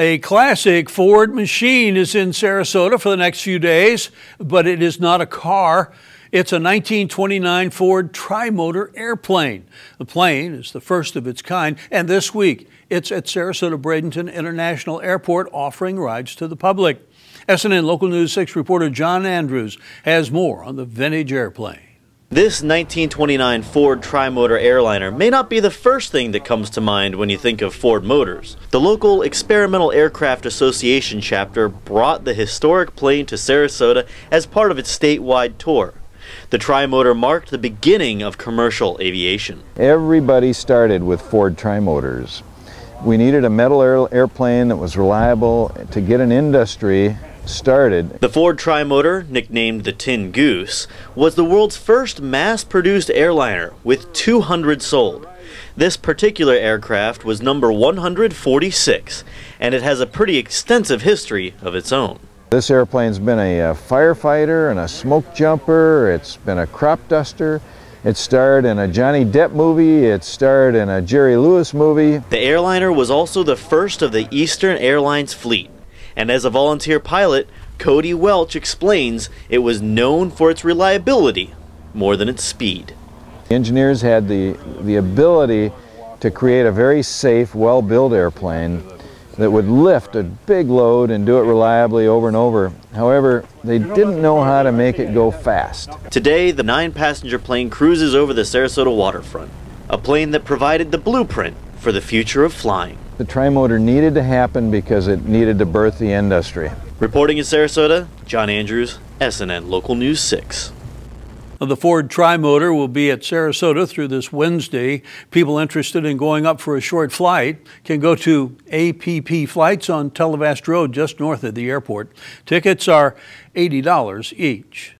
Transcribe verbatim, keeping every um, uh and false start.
A classic Ford machine is in Sarasota for the next few days, but it is not a car. It's a nineteen twenty-nine Ford Tri-motor airplane. The plane is the first of its kind, and this week it's at Sarasota Bradenton International Airport offering rides to the public. S N N Local News six reporter John Andrews has more on the vintage airplane. This nineteen twenty-nine Ford Tri-motor airliner may not be the first thing that comes to mind when you think of Ford Motors. The local Experimental Aircraft Association chapter brought the historic plane to Sarasota as part of its statewide tour. The Tri-motor marked the beginning of commercial aviation. Everybody started with Ford Tri-motors. We needed a metal air airplane that was reliable to get an industry started. The Ford Tri-motor, nicknamed the Tin Goose, was the world's first mass-produced airliner with two hundred sold. This particular aircraft was number one hundred forty-six, and it has a pretty extensive history of its own. This airplane's been a, a firefighter and a smoke jumper, it's been a crop duster. It starred in a Johnny Depp movie, it starred in a Jerry Lewis movie. The airliner was also the first of the Eastern Airlines fleet, and as a volunteer pilot, Cody Welch explains it was known for its reliability more than its speed. Engineers had the, the ability to create a very safe, well-built airplane that would lift a big load and do it reliably over and over. However, they didn't know how to make it go fast. Today, the nine-passenger plane cruises over the Sarasota waterfront, a plane that provided the blueprint for the future of flying. The Tri-motor needed to happen because it needed to birth the industry. Reporting in Sarasota, John Andrews, S N N Local News six. The Ford Tri-motor will be at Sarasota through this Wednesday. People interested in going up for a short flight can go to A P P Flights on Telavast Road just north of the airport. Tickets are eighty dollars each.